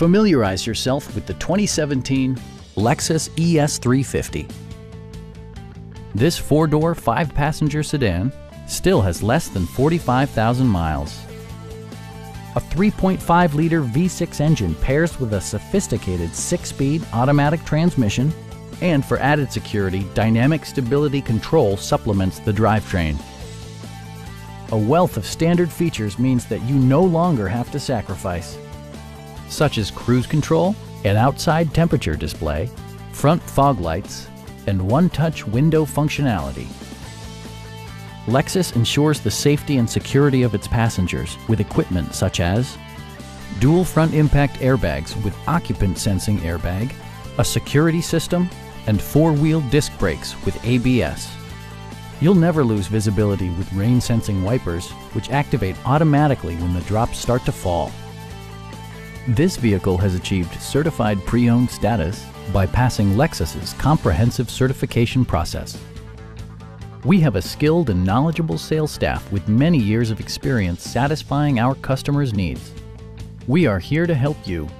Familiarize yourself with the 2017 Lexus ES 350. This four-door, five-passenger sedan still has less than 45,000 miles. A 3.5-liter V6 engine pairs with a sophisticated six-speed automatic transmission, and for added security, dynamic stability control supplements the drivetrain. A wealth of standard features means that you no longer have to sacrifice, such as cruise control, an outside temperature display, front fog lights, and one-touch window functionality. Lexus ensures the safety and security of its passengers with equipment such as dual front impact airbags with occupant sensing airbag, a security system, and four-wheel disc brakes with ABS. You'll never lose visibility with rain-sensing wipers, which activate automatically when the drops start to fall. This vehicle has achieved certified pre-owned status by passing Lexus's comprehensive certification process. We have a skilled and knowledgeable sales staff with many years of experience satisfying our customers' needs. We are here to help you.